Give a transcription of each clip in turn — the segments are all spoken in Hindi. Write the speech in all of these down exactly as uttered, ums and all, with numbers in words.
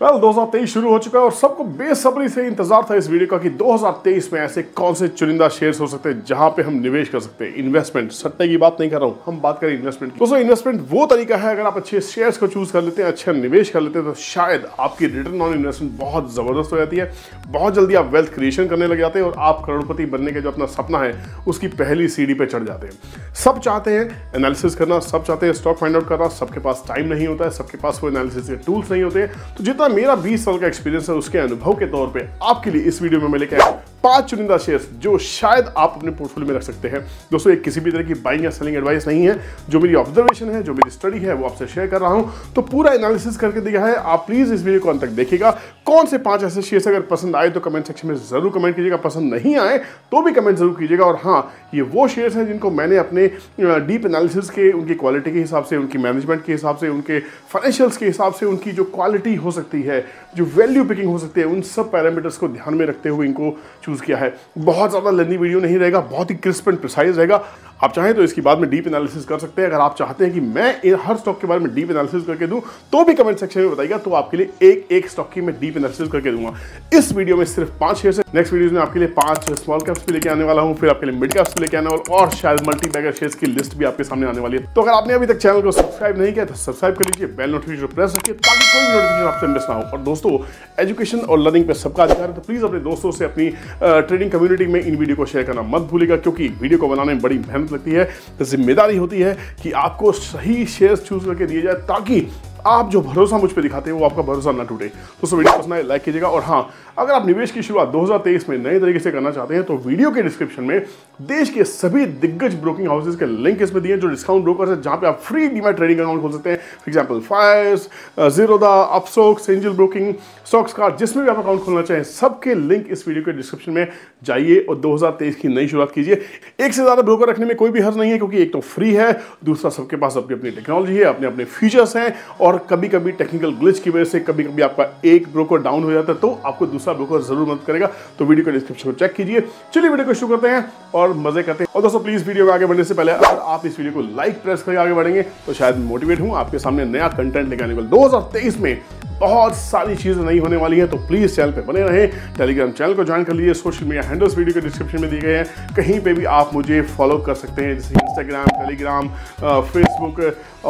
वेल well, दो हज़ार तेईस शुरू हो चुका है और सबको बेसब्री से इंतजार था इस वीडियो का कि दो हज़ार तेईस में ऐसे कौन से चुनिंदा शेयर्स हो सकते हैं जहां पे हम निवेश कर सकते हैं। इन्वेस्टमेंट सट्टे की बात नहीं कर रहा हूं, हम बात करें इन्वेस्टमेंट की। दोस्तों इन्वेस्टमेंट वो तरीका है, अगर आप अच्छे शेयर्स को चूज कर लेते हैं, अच्छा निवेश कर लेते हैं, तो शायद आपकी रिटर्न ऑन इन्वेस्टमेंट बहुत जबरदस्त हो जाती है। बहुत जल्दी आप वेल्थ क्रिएशन करने लग जाते हैं और आप करोड़पति बनने का जो अपना सपना है उसकी पहली सीढ़ी पे चढ़ जाते हैं। सब चाहते हैं एनालिसिस करना, सब चाहते हैं स्टॉक फाइंड आउट करना, सबके पास टाइम नहीं होता है, सबके पास वो एनालिसिस के टूल्स नहीं होते। तो जितना मेरा बीस साल का एक्सपीरियंस है उसके अनुभव के तौर पे आपके लिए इस वीडियो में मैं लेके आया हूं पांच चुनिंदा शेयर्स जो शायद आप अपने पोर्टफोलियो में रख सकते हैं। दोस्तों एक किसी भी तरह की बाइंग या सेलिंग एडवाइस नहीं है, जो मेरी ऑब्जर्वेशन है, जो मेरी स्टडी है, वो आपसे शेयर कर रहा हूं। तो पूरा एनालिसिस करके दिया है, आप प्लीज इस वीडियो को अंत तक देखिएगा। कौन से पांच ऐसे शेयर्स अगर पसंद आए तो कमेंट सेक्शन में जरूर कमेंट कीजिएगा, पसंद नहीं आए तो भी कमेंट जरूर कीजिएगा। और हाँ, ये वो शेयर्स हैं जिनको मैंने अपने डीप एनालिसिस के, उनकी क्वालिटी के हिसाब से, उनकी मैनेजमेंट के हिसाब से, उनके फाइनेंशियल्स के हिसाब से, उनकी जो क्वालिटी हो सकती है, जो वैल्यू पिकिंग हो सकती है, उन सब पैरामीटर्स को ध्यान में रखते हुए इनको चूज किया है। बहुत ज्यादा लेंदी वीडियो नहीं रहेगा, बहुत ही क्रिस्प एंड प्रिसाइज रहेगा। आप चाहें तो इसकी बाद में डीप एनालिसिस कर सकते हैं। अगर आप चाहते हैं कि मैं हर स्टॉक के बारे में डीप एनालिसिस करके दूं तो भी कमेंट सेक्शन में बताइएगा, तो आपके लिए एक एक स्टॉक की मैं डीप एनालिसिस करके दूंगा। इस वीडियो में सिर्फ पांच शेयर्स हैं। नेक्स्ट वीडियो में आपके लिए पांच स्मॉल कैप्स भी लेके आने वाला हूं, फिर आपके लिए मिड कैप्स भी लेके आने वाला हूं और शायद मल्टी बैगर शेयर्स की लिस्ट भी आपके सामने आने वाली है। तो अगर आपने अभी तक चैनल को सब्सक्राइब नहीं किया तो सब्सक्राइब कर लीजिए, बेल नोटिफिकेशन प्रेस रखिए ताकि कोई भी नोटिफिकेशन आपसे मिस ना हो। और दोस्तों एजुकेशन और लर्निंग पे सबका अधिकार है, तो प्लीज अपने दोस्तों से, अपनी ट्रेडिंग कम्युनिटी में इन वीडियो को शेयर करना मत भूलिएगा, क्योंकि वीडियो को बनाने में बड़ी मेहनत लगती है। जिम्मेदारी होती है कि आपको सही शेयर्स चूज करके दिए जाए ताकि आप जो भरोसा मुझ पे दिखाते हैं वो आपका भरोसा ना टूटे। तो सो वीडियो पसंद आए लाइक कीजिएगा। और हाँ, अगर आप निवेश की शुरुआत दो हज़ार तेईस में नए तरीके से करना चाहते हैं तो वीडियो के डिस्क्रिप्शन में देश के सभी दिग्गज ब्रोकिंग हाउसेज के लिंक इसमें दिए हैं जो डिस्काउंट ब्रोकर्स हैं, जहां पे आप फ्री डीमैट ट्रेडिंग अकाउंट खोल सकते हैं। For example Fyers, Zerodha, अपसोक्स, Angel broking, stocks का, जिसमें भी आप अकाउंट खोलना चाहें, सबके लिंक इस वीडियो के डिस्क्रिप्शन में जाइए और दो हज़ार तेईस की नई शुरुआत कीजिए। एक से ज़्यादा ब्रोकर रखने में कोई भी हर्ज नहीं है, क्योंकि एक तो फ्री है, दूसरा सबके पास अपनी अपनी टेक्नोलॉजी है, अपने अपने फीचर्स हैं, और कभी कभी टेक्निकल ग्लिच की वजह से कभी कभी आपका एक ब्रोकर डाउन हो जाता है तो आपको दूसरा ब्रोकर जरूर मदद करेगा। तो वीडियो के डिस्क्रिप्शन को चेक कीजिए। चलिए वीडियो को शुरू करते हैं और मजे करते हैं। और दोस्तों प्लीज वीडियो में आगे बढ़ने से पहले अगर आप इस वीडियो को लाइक प्रेस करके आगे बढ़ेंगे तो शायद मोटिवेट हूं आपके सामने नया कंटेंट लेकर आने वाला। दो हजार तेईस में बहुत सारी चीज़ें नहीं होने वाली हैं, तो प्लीज़ चैनल पे बने रहें। टेलीग्राम चैनल को ज्वाइन कर लीजिए, सोशल मीडिया हैंडल्स वीडियो के डिस्क्रिप्शन में दिए गए हैं, कहीं पे भी आप मुझे फॉलो कर सकते हैं, जैसे इंस्टाग्राम, टेलीग्राम, फेसबुक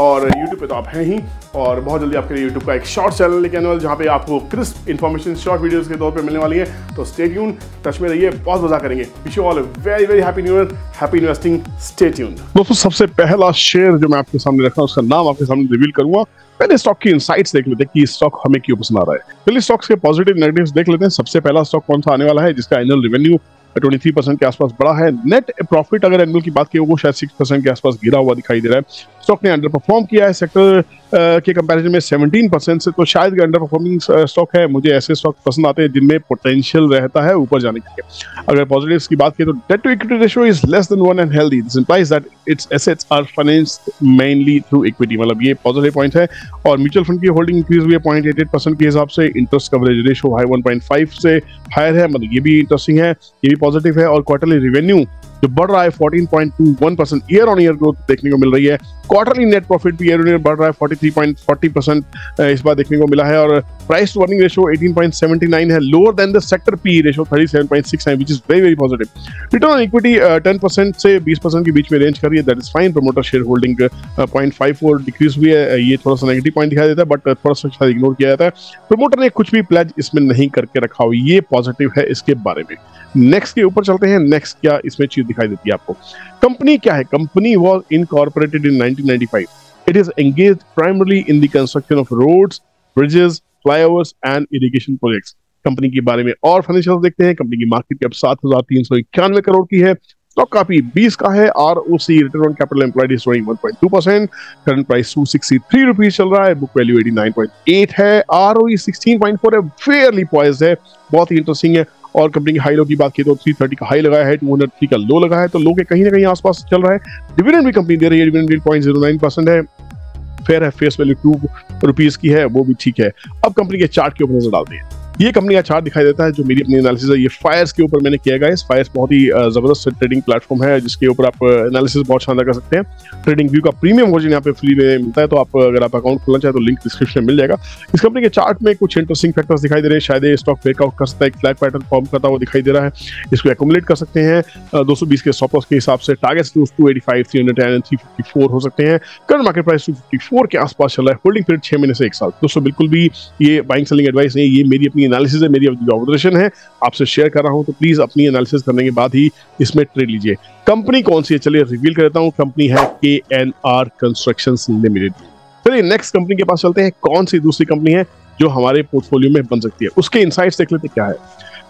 और यूट्यूब पे तो आप हैं ही। और बहुत जल्दी आपके लिए यूट्यूब का एक शॉर्ट चैनल लेके आने वाला, जहाँ पर आपको क्रिस्प इन्फॉर्मेशन शॉर्ट वीडियोज़ के तौर पर मिलने वाली है। तो स्टे ट्यून, टच में रहिए, बहुत मजा करेंगे। Wish you all very very happy new year, happy investing, stay tune. दोस्तों सबसे पहला शेयर जो मैं आपके सामने रखा, उसका नाम आपके सामने रिवील करूँगा। पहले स्टॉक की इनसाइट्स देख लेते हैं कि स्टॉक हमें क्यों पसंद आ रहा है। पहले स्टॉक्स के पॉजिटिव नेगेटिव्स देख लेते हैं। सबसे पहला स्टॉक कौन सा आने वाला है जिसका एनुअल रेवेन्यू तेईस परसेंट के आसपास बड़ा है, नेट प्रॉफिट अगर एनुअल की बात की वो शायद छह परसेंट के आसपास गिरा हुआ दिखाई दे रहा है। स्टॉक ने अंडर परफॉर्म किया है सेक्टर के कंपैरिजन में सत्रह परसेंट से, तो शायद अंडर परफॉर्मिंग स्टॉक है। मुझे ऐसे स्टॉक पसंद आते हैं जिनमें पोटेंशियल रहता है ऊपर जाने के लिए। अगर पॉजिटिव्स की बात की तो debt to equity ratio is less than one and healthy, this implies that its assets are financed mainly through equity, मतलब ये पॉजिटिव पॉइंट है। और म्यूचुअल फंड की होल्डिंग इंक्रीज हुई है पॉइंट एट एट परसेंट के हिसाब से, interest coverage ratio high one point five से हायर है, मतलब ये भी इंटरेस्टिंग है, ये भी पॉजिटिव है। और क्वार्टरली रेवेन्यू जो बढ़ रहा है चौदह पॉइंट दो एक percent year on year growth देखने को मिल रही है। क्वार्टरली नेट प्रॉफिट भी ईयर ऑन ईयर बढ़ रहा है तैंतालीस पॉइंट चार शून्य परसेंट इस बार देखने को मिला है। और प्राइस टू अर्निंग रेशियो अठारह पॉइंट सात नौ है, lower than the sector P ratio सैंतीस पॉइंट छह है, which is very very positive. Return on equity दस परसेंट से बीस परसेंट के बीच में रेंज कर रही है, that is fine. Promoter share holding point चौवन डिक्रीज हुई है, ये थोड़ा सा नेगेटिव पॉइंट दिखाई देता है, बट थोड़ा सा शायद इग्नोर किया जाता है। प्रमोटर ने कुछ भी प्लेज इसमें नहीं करके रखा हो, ये पॉजिटिव है इसके बारे में। नेक्स्ट के ऊपर चलते हैं। नेक्स्ट क्या इसमें चीज दिखाई देती है आपको? कंपनी क्या है? Company was incorporated in nineteen ninety five. It is engaged primarily in the construction of roads, bridges, flyovers and irrigation projects. Company के बारे में और फाइनेंशियल देखते हैं। कंपनी की मार्केट कैप सात हजार तीन सौ इक्यानवे करोड़ की है, स्टॉक काफी बीस का है। ROC return on capital employed is one point two percent, current price दो सौ तिरसठ रुपीस चल रहा है, बुक वैल्यू नवासी पॉइंट आठ है, आरओई सोलह पॉइंट चार है, फेयरली पॉइज्ड है, बहुत ही इंटरेस्टिंग है। और कंपनी की हाई लो की बात की तो तीन सौ तीस का हाई लगाया है, दो सौ तीस का लो लगाया है, तो लो के कहीं ना कहीं आसपास चल रहा है। डिविडेंड भी कंपनी दे रही है, डिविडेंड भी पॉइंट जीरो नाइन परसेंट है, फेयर है, फेस वैल्यू टू रुपीज की है, वो भी ठीक है। अब कंपनी के चार्ट के ऊपर नजर डालते हैं। ये कंपनी का चार्ट दिखाई देता है जो मेरी अपनी एनालिसिस है, ये फायर्स के ऊपर मैंने किया गाइस। फायर्स बहुत ही जबरदस्त ट्रेडिंग प्लेटफॉर्म है जिसके ऊपर आप एनालिसिस बहुत शानदार कर सकते हैं। ट्रेडिंग व्यू का प्रीमियम वर्जन यहाँ पे फ्री में मिलता है, तो आप अगर आप अकाउंट खोलना चाहे तो लिंक डिस्क्रिप्शन में मिल जाएगा। इस कंपनी के चार्ट में कुछ इंटरेस्टिंग फैक्टर्स दिखाई दे रहे हैं, शायद ये स्टॉक ब्रेकआउट कर सकता है, एक फ्लैग पैटर्न फॉर्म करता हुआ दिखाई दे रहा है। इसको एकोमुलेट कर सकते हैं दो सौ बीस के स्टॉप लॉस के हिसाब से। Targets two eighty five, three hundred and three fifty four हो सकते हैं। Current market price two fifty four के आसपास चल रहा है। होल्डिंग पीरियड छह महीने से एक साल। दोस्तों बिल्कुल भी ये बाइंग सेलिंग एडवाइस नहीं, ये मेरी अपनी एनालिसिस है, मेरी ऑब्जर्वेशन है, आपसे शेयर कर रहा हूं, तो प्लीज अपनी एनालिसिस करने के बाद ही इसमें ट्रेड लीजिए। कंपनी कौन सी है चलिए रिवील कर देता हूं। कंपनी है K N R constructions limited. चलिए नेक्स्ट कंपनी के पास चलते हैं, कौन सी दूसरी कंपनी है जो हमारे पोर्टफोलियो में बन सकती है, उसके इनसाइट्स देख लेते क्या है।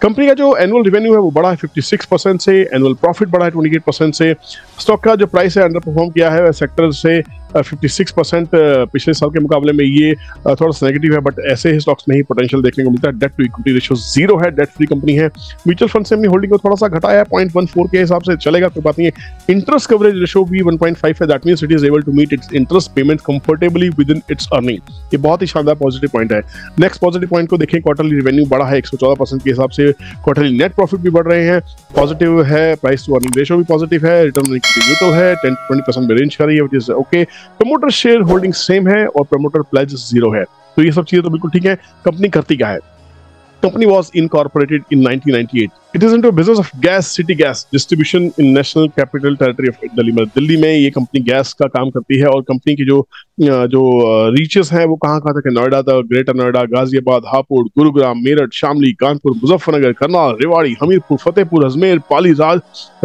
कंपनी का जो एनुअल रेवेन्यू है वो बढ़ा है छप्पन परसेंट से, एनुअल प्रॉफिट बढ़ा है अट्ठाईस परसेंट से। स्टॉक का जो प्राइस है अंडर परफॉर्म किया है सेक्टर से छप्पन परसेंट पिछले साल के मुकाबले में, ये थोड़ा सा नेगेटिव है, बट ऐसे ही स्टॉक्स में ही पोटेंशियल देखने को मिलता है। Debt to equity ratio zero है, डेट फ्री कंपनी है। म्यूचुअल फंड से हमने होल्डिंग को थोड़ा सा घटाया है पॉइंट वन फोर के हिसाब से, चलेगा तो बात नहीं है। इंटरेस्ट कवरेज रेशियो भी वन पॉइंट फाइव है, that means it is able to meet its interest payment comfortably with in its earning. ये बहुत ही शानदार पॉजिटिव पॉइंट है। नेक्स्ट पॉजिटिव पॉइंट को देखें, क्वार्टरली रेवेन्यू बढ़ा है एक सौ चौदह परसेंट के हिसाब से, क्वार्टरली नेट प्रॉफिट भी बढ़ रहे हैं, पॉजिटिव है, प्राइस टू अर्निंग रेशियो भी पॉजिटिव है, रिटर्न ऑन इक्विटी न्यूट्रल है, ten to twenty percent range कर रही है which is okay. Promoter share holding same है और प्रमोटर प्लेज जीरो है, तो ये सब चीजें तो बिल्कुल ठीक है। कंपनी करती क्या है? Company was incorporated in nineteen ninety-eight. It is into a business of gas, city gas distribution in national capital territory of Delhi. मतलब दिल्ली में ये कंपनी गैस का काम करती है, और कंपनी की जो जो रीचेस हैं वो कहाँ कहाँ तक है, नोएडा तक, ग्रेटर नोएडा, गाजियाबाद, हापुड़, गुरुग्राम, मेरठ, शामली, कानपुर, मुजफ्फरनगर, करनाल, रेवाड़ी, हमीरपुर, फतेहपुर, अजमेर, पाली, राज,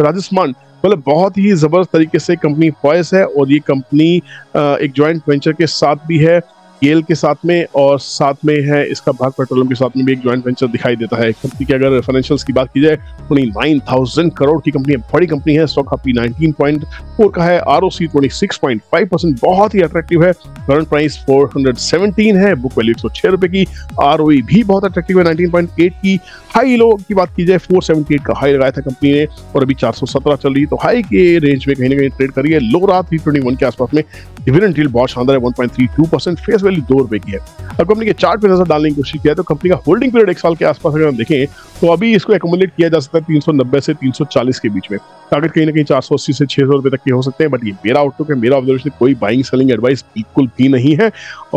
राजस्थान। मतलब बहुत ही जबरदस्त तरीके से कंपनी पॉइस है, और ये कंपनी एक ज्वाइंट वेंचर के साथ भी है गेल के साथ में, और साथ में है इसका भारत पेट्रोलियम के साथ में भी एक ज्वाइंट वेंचर दिखाई देता है। कंपनी के अगर फाइनेंशियल्स की बात की जाए उन्नीस हज़ार करोड़ की कंपनी है, बड़ी कंपनी है। स्टॉक आपकी नाइनटीन पॉइंट फोर का है, ROC twenty six point five percent बहुत ही अट्रैक्टिव है। Current price four hundred seventeen है, बुक वैल्यू एक सौ छह रुपए की, आरओई भी बहुत अट्रैक्टिव है नाइनटीन पॉइंट एट की। हाई लो की बात की जाए फोर सेवनटी एट का हाई लगाया था कंपनी ने, और अभी चार सौ सत्रह चल रही है, तो हाई के रेंज में कहीं ना कहीं ट्रेड करी है। लो रहा थ्री ट्वेंटी वन के आसपास में। डिविडेंड यील्ड बहुत शानदार है one point three two percent, face value दो रुपए की है। अब कंपनी के चार्ट पे नजर डालने की कोशिश किया तो कंपनी का होल्डिंग पीरियड एक साल के आसपास अगर हम देखें तो अभी इसको एक्युमुलेट किया जा सकता है तीन सौ नब्बे से तीन सौ चालीस के बीच में। टारगेट कहीं ना कहीं चार सौ अस्सी से छह सौ रुपए तक के हो सकते हैं, बट ये मेरा आउटलुक है, मेरा ऑब्जर्वेशन, कोई बाइंग सेलिंग एडवाइस बिल्कुल भी नहीं है।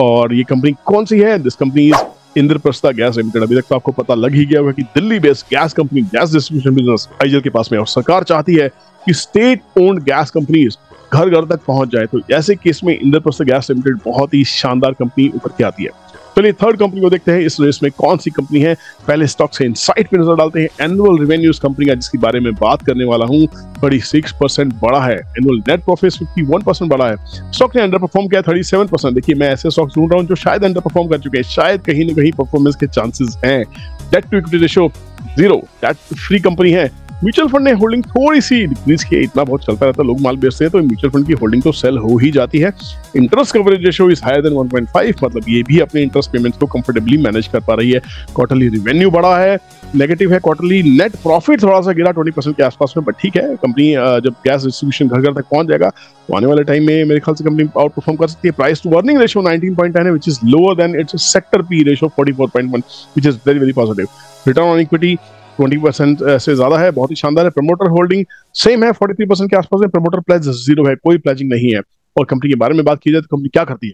और ये कंपनी कौन सी है? This company is Indraprastha gas limited. अभी तक तो आपको पता लग ही गया होगा कि Delhi based gas company, gas distribution business IGL के पास में, और सरकार चाहती है कि स्टेट ओन्ड गैस कंपनीज घर घर तक पहुंच जाए, तो ऐसे केस में इंद्रप्रस्थ गैस लिमिटेड बहुत ही शानदार कंपनी ऊपर के आती है। चलिए तो थर्ड कंपनी को देखते हैं इस रेस में कौन सी कंपनी है। पहले स्टॉक से इनसाइट पे नजर डालते हैं। एनुअल रेवेन्यू कंपनी का जिसके बारे में बात करने वाला हूं थर्टी सिक्स परसेंट बढ़ा है, annual net profit fifty one percent बढ़ा है। स्टॉक ने अंडर परफॉर्म किया थर्टी सेवन परसेंट। देखिए मैं ऐसे स्टॉक ढूंढ रहा हूं जो शायद अंडर परफॉर्म कर चुके हैं, शायद कहीं ना कहीं परफॉर्मेंस के चांसेस हैं। Debt to equity ratio zero, debt free company है। म्यूचुअल फंड ने होल्डिंग थोड़ी सी इंक्रीज की, इतना बहुत चलता रहता है, लोग माल बेचते हैं तो म्यूचुअल फंड की होल्डिंग तो सेल हो ही जाती है। Interest coverage ratio is higher than one point five, मतलब ये भी अपने इंटरेस्ट पेमेंट्स को कंफर्टेबली मैनेज कर पा रही है। क्वार्टरली रेवेन्यू बढ़ा है, नेगेटिव है। क्वार्टरली नेट प्रॉफिट थोड़ा सा गिरा ट्वेंटी परसेंट के आसपास में, बट ठीक है, कंपनी जब गैस डिस्ट्रीब्यूशन घर घर तक पहुंच जाएगा तो आने वाले टाइम में मेरे ख्याल से कंपनी आउट परफॉर्म कर सकती है। Price to earning ratio nineteen point nine है which is lower than its sector P ratio forty four point one which is very very positive. Return on equity twenty percent से ज्यादा है, बहुत ही शानदार है। प्रमोटर होल्डिंग सेम है फोर्टी थ्री परसेंट के आसपास है, प्रमोटर प्लेज जीरो है, कोई प्लेजिंग नहीं है। और कंपनी के बारे में बात की जाए तो कंपनी क्या करती है?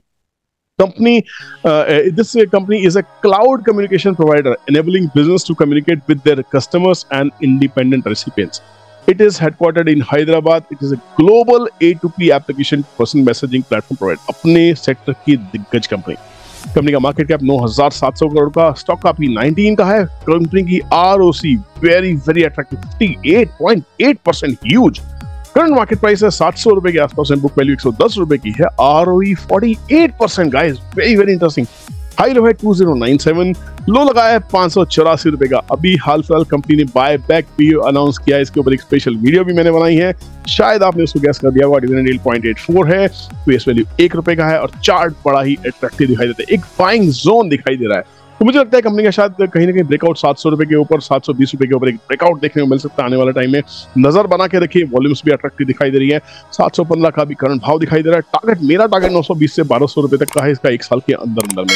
Company, uh, this company is a cloud communication provider enabling business to communicate with their customers and independent recipients. It is headquartered in Hyderabad. It is a global A to P application person messaging platform provider. अपने सेक्टर की दिग्गज कंपनी। कंपनी का मार्केट कैप नौ हज़ार सात सौ करोड़ का, स्टॉक कापी नाइनटीन का है। कंपनी की ROC very very attractive fifty eight point eight percent, huge. Current market price है सात सौ रुपए के आसपास, बुक वैल्यू एक सौ दस रुपए की है। ROE forty eight percent, guys very very interesting. High low है two thousand ninety seven, low लगाया है पांच सौ चौरासी रुपए का। अभी हाल फिलहाल कंपनी ने बाय बैक भी अनाउंस किया है, इसके ऊपर एक स्पेशल वीडियो भी मैंने बनाई है, शायद आपने उसको गैस कर दिया होगा। Dividend yield point eight four है, फेस वैल्यू एक रुपए का है, और चार्ट बड़ा ही अट्रैक्टिव दिखाई देता है, एक बाइंग जोन दिखाई दे रहा है। तो मुझे लगता है कंपनी का शायद कहीं ना कहीं ब्रेकआउट सात सौ रुपए के ऊपर, सात सौ बीस रुपए के ऊपर एक ब्रेकआउट देखने को मिल सकता है आने वाले टाइम में। नजर बना के रखिए, वॉल्यूम्स भी अट्रैक्टिव दिखाई दे रही है। सात सौ पंद्रह का भी करंट भाव दिखाई दे रहा है। टारगेट मेरा टारगेट नौ सौ बीस से बारह सौ रुपए तक का है इसका एक साल के अंदर अंदर में।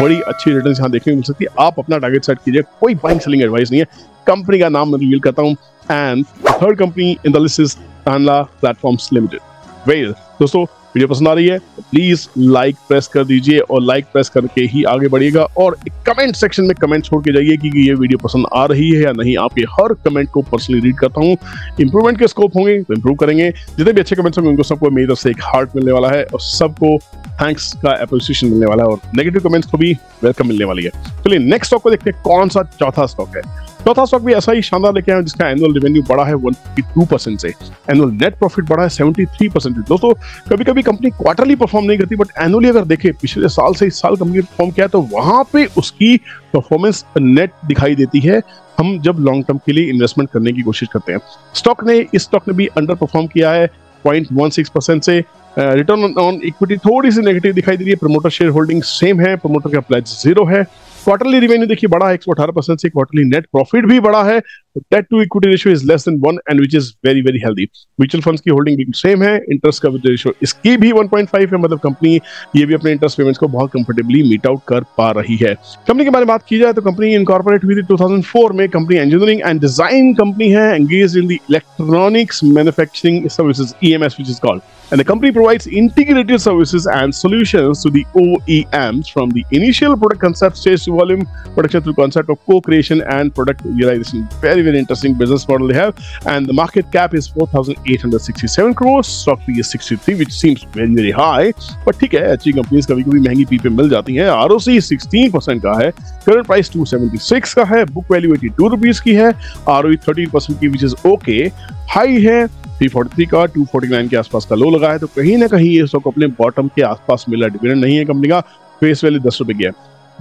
बड़ी अच्छी रिटर्न्स यहाँ देखने को मिल सकती है। आप अपना टारगेट सेट कीजिए, कोई बाइंग सेलिंग एडवाइस नहीं है। कंपनी का नाम मैं रिवील करता हूँ and third company in the list is Tanla platforms limited. Well दोस्तों, वीडियो पसंद आ रही है तो प्लीज लाइक प्रेस कर दीजिए और लाइक प्रेस करके ही आगे बढ़िएगा और कमेंट सेक्शन में कमेंट छोड़ के जाइए कि ये वीडियो पसंद आ रही है या नहीं। आपके हर कमेंट को पर्सनली रीड करता हूँ, इंप्रूवमेंट के स्कोप होंगे तो इंप्रूव करेंगे। जितने भी अच्छे कमेंट्स होंगे उनको सबको मेरी तरफ से एक हार्ट मिलने वाला है और सबको थैंक्स का अप्रिसिएशन मिलने वाला है और नेगेटिव कमेंट्स को भी वेलकम मिलने वाली है। चलिए नेक्स्ट स्टॉक को देखते हैं, कौन सा चौथा स्टॉक है। चौथा स्टॉक भी ऐसा ही शानदार लेके आया जिसका एनुअल रेवेन्यू बढ़ा है एक सौ बावन परसेंट से, एनुअल नेट प्रॉफिट बढ़ा है तिहत्तर परसेंट। दोस्तों कभी कभी कंपनी क्वार्टरली परफॉर्म नहीं करती बट एनुअली अगर देखें पिछले साल से इस साल कंपनी ने परफॉर्म किया तो वहां पे उसकी परफॉर्मेंस नेट दिखाई देती है हम जब लॉन्ग टर्म के लिए इन्वेस्टमेंट करने की कोशिश करते हैं। स्टॉक ने इस स्टॉक ने भी अंडर परफॉर्म किया है पॉइंट वन सिक्स परसेंट से। रिटर्न ऑन इक्विटी थोड़ी सी नेगेटिव दिखाई दे रही है। प्रमोटर शेयर होल्डिंग सेम है, प्रमोटर का प्लेज जीरो है। क्वार्टरली रेवेन्यू देखिए बढ़ा है एक सौ अठारह परसेंट से, क्वार्टरली नेट प्रॉफिट भी बढ़ा है। Debt to equity ratio is less than one and which is very very healthy. Mutual funds की होल्डिंग भी सेम है, इंटरेस्ट कवरेज रेशियो इसकी भी वन पॉइंट फाइव है, मतलब कंपनी ये भी अपने इंटरेस्ट पेमेंट्स को बहुत कंफर्टेबली मीट आउट कर पा रही है। कंपनी के बारे में बात की जाए तो कंपनी इनकॉर्पोरेट हुई थी दो हज़ार चार में। Company engineering and design company है, engage in the electronics manufacturing services E M S which is called and the company provides integrated services and solutions to the O E Ms from the initial product concept stage to volume production through concept of co-creation and product realization. Very very interesting business model they have and the market cap is four thousand eight hundred sixty-seven crores, stock P E is sixty-three which seems very very high but theek hai, achhi companies kabhi kabhi mehengi P E pe mil jati hai। R O C sixteen percent ka hai, current price two seventy-six ka hai, book value eighty-two rupees ki hai, R O E thirteen percent ki which is okay, high hai तीन सौ तैंतालीस का, दो सौ उनचास के आसपास का लो लगा है तो कहीं ना कहीं ये स्टॉक अपने बॉटम के आसपास मिला। डिविडेंड नहीं है कंपनी का, फेस वैल्यू दस रुपए की है,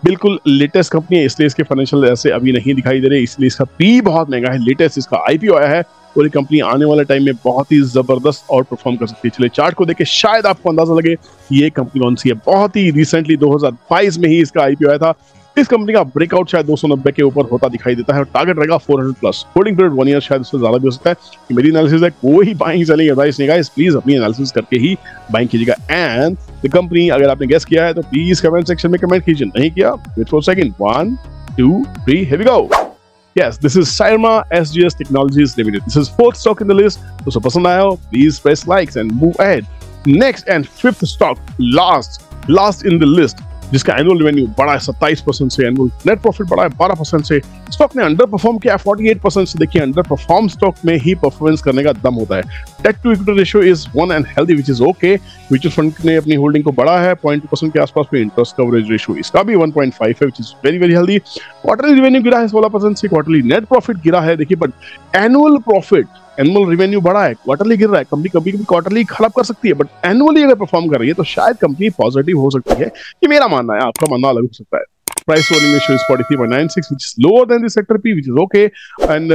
बिल्कुल लेटेस्ट कंपनी है इसलिए इसके फाइनेंशियल ऐसे अभी नहीं दिखाई दे रहे, इसलिए इसका पी बहुत महंगा है। लेटेस्ट इसका आईपीओ आया है और ये कंपनी आने वाले टाइम में बहुत ही जबरदस्त और परफॉर्म कर सकती है। चलिए चार्ट को देखिए, शायद आपको अंदाजा लगे ये कंपनी कौन सी है। बहुत ही रिसेंटली दो हज़ार बाईस में ही इसका आईपीओ आया था। इस कंपनी का ब्रेकआउट शायद दो सौ नब्बे के ऊपर होता दिखाई देता है और टारगेट रहेगा चार सौ plus. Holding period one year, शायद उससे ज्यादा भी हो सकता है। मेरी एनालिसिस है, कोई बाइंग सेलिंग एडवाइस नहीं गाइस, प्लीज अपनी एनालिसिस करके ही बाइंग कीजिएगा। एंड द कंपनी अगर आपने गेस किया है तो प्लीज कमेंट सेक्शन में कमेंट कीजिए, नहीं किया wait for second, one two three, here we go. Yes, this is Syrma S G S Technologies Limited. This is fourth stock in the list. So, पसंद आया हो, please press likes and move ahead. Next and fifth stock, last, last in the list, जिसका एनुअल रेवेन्यू बढ़ा है सत्ताईस परसेंट से, एनुअल नेट प्रॉफिट बढ़ा है बारह परसेंट से। स्टॉक ने अंडर परफॉर्म किया अड़तालीस परसेंट से। देखिए अंडर परफॉर्म स्टॉक में ही परफॉर्मेंस करने का दम होता है। Debt to equity ratio is one and healthy which is okay. Mutual fund ने अपनी होल्डिंग को बढ़ा है पॉइंट टू परसेंट के आसपास पे। इंटरेस्ट कवरेज रेशियो इसका भी वन पॉइंट फाइव है which is very very healthy. Quarterly revenue गिरा है सोलह परसेंट से, क्वार्टरली नेट प्रॉफिट गिरा है देखिए, but annual profit annual revenue बढ़ा है, क्वार्टरली गिर रहा है। कंपनी कभी कभी क्वार्टरली खराब कर सकती है बट एनुअली अगर परफॉर्म कर रही है तो शायद कंपनी पॉजिटिव हो सकती है, ये मेरा मानना है, आपका मानना अलग हो सकता है। Price to earning ratio is forty three point nine six which is lower than the sector P which is okay. And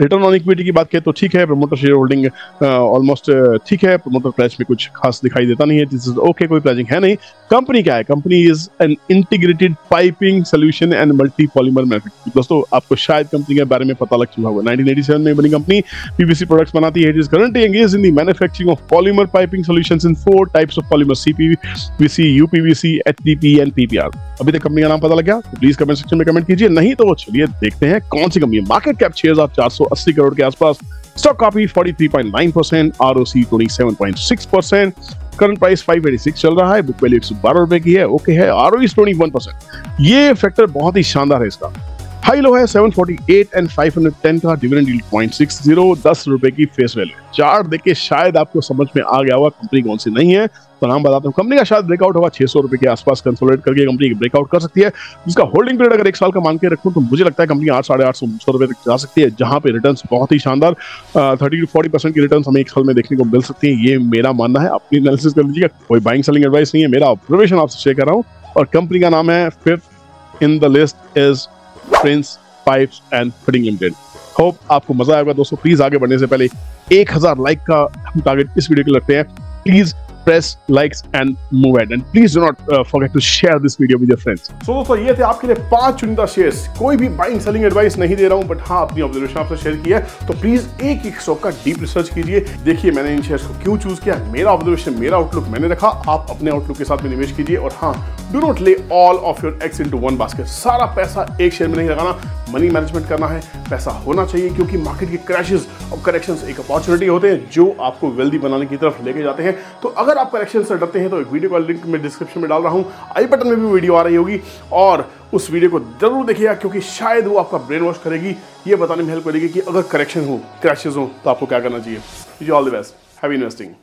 return on equity की बात करें तो ठीक है, प्रमोटर शेयर होल्डिंग ऑलमोस्ट ठीक है, प्रमोटर प्लेज में कुछ खास दिखाई देता नहीं है, दिस इज ओके, कोई प्लेजिंग है नहीं। कंपनी क्या है, company is an integrated piping solution and multi polymer manufacturing. दोस्तों आपको शायद कंपनी के बारे में पता लग चुका होगा, नाइनटीन एटी सेवन में बनी कंपनी पीवीसी प्रोडक्ट्स बनाती है। It is currently engage in the manufacturing of polymer piping solutions in four types of polymer, C P V C, U P V C, H D P and P P R. अभी तक कंपनी का नाम पता लग गया तो प्लीज कमेंट सेक्शन में कमेंट कीजिए, नहीं तो चलिए देखते हैं कौन सी कंपनी है। मार्केट कैप छह हज़ार चार सौ अस्सी करोड़ के आसपास, स्टॉक कॉपी तैंतालीस पॉइंट नाइन परसेंट, आरओसी सत्ताईस point six percent, current price पाँच सौ छियासी चल रहा है, बुक वैल्यू एक सौ बारह रुपए की है, ओके है, आरओई इक्कीस परसेंट। ये फैक्टर बहुत ही शानदार है इसका। हाई लो है सात सौ अड़तालीस एंड पाँच सौ दस का, dividend yield point six zero, दस रुपए की फेस वैल्यू। चार्ट देखिए शायद आपको समझ में आ गया होगा कंपनी कौन सी नहीं है, तो नाम बताता हूँ। कंपनी का शायद ब्रेकआउट होगा छह सौ रुपए के आसपास, कंसोलिडेट करके कंपनी ब्रेकआउट कर सकती है। जिसका होल्डिंग पीरियड अगर एक साल का मान के रखूं तो मुझे लगता है कंपनी आठ साढ़े आठ सौ सौ रुपए तक जा सकती है, जहां पे रिटर्न्स बहुत ही शानदार थर्टी टू फोर्टी परसेंट की रिटर्न्स हमें एक साल में देखने को मिल सकती है, ये मेरा मानना है। अपनी एनालिसिस कर लीजिएगा, कोई बाइंग सेलिंग एडवाइस नहीं है, मेरा ऑब्जर्वेशन आपसे शेयर कर रहा हूँ। और कंपनी का नाम है fifth in the list is Prince Pipes and fitting limited. Hope आपको मजा आएगा दोस्तों। प्लीज आगे बढ़ने से पहले एक हजार लाइक का हम टारगेट इस वीडियो के रखते हैं, please press likes and move ahead. And please do not uh, forget to share this video with your friends. So, so ये थे आपके लिए पांच चुनिंदा शेयर्स. कोई भी बाइंग सेलिंग एडवाइस नहीं दे रहा हूं, बट हाँ अपनी ऑब्जर्वेशन आपसे शेयर की है, तो प्लीज एक एक स्टॉक का डीप रिसर्च कीजिए. देखिए मैंने इन शेयर्स को क्यों चूज किया, मेरा ऑब्जर्वेशन, मेरा आउटलुक मैंने रखा. आप अपने आउटलुक के साथ में निवेश कीजिए. और हाँ, do not lay all of your eggs into one basket. सारा पैसा एक शेयर में नहीं लगाना, मनी मैनेजमेंट करना है. पैसा होना चाहिए क्योंकि मार्केट के क्रैशेस और करेक्शंस एक अपॉर्चुनिटी होते हैं जो आपको वेल्दी बनाने की तरफ लेके जाते हैं. तो अगर आप करेक्शन से डरते हैं तो एक वीडियो का लिंक मैं डिस्क्रिप्शन में डाल रहा हूं, आई बटन में भी वीडियो आ रही होगी, और उस वीडियो को जरूर देखिएगा क्योंकि शायद वो आपका ब्रेन वॉश करेगी, ये बताने में हेल्प करेगी कि अगर करेक्शन हो, क्रैशेज हो, तो आपको क्या करना चाहिए. All the best, heavy investing.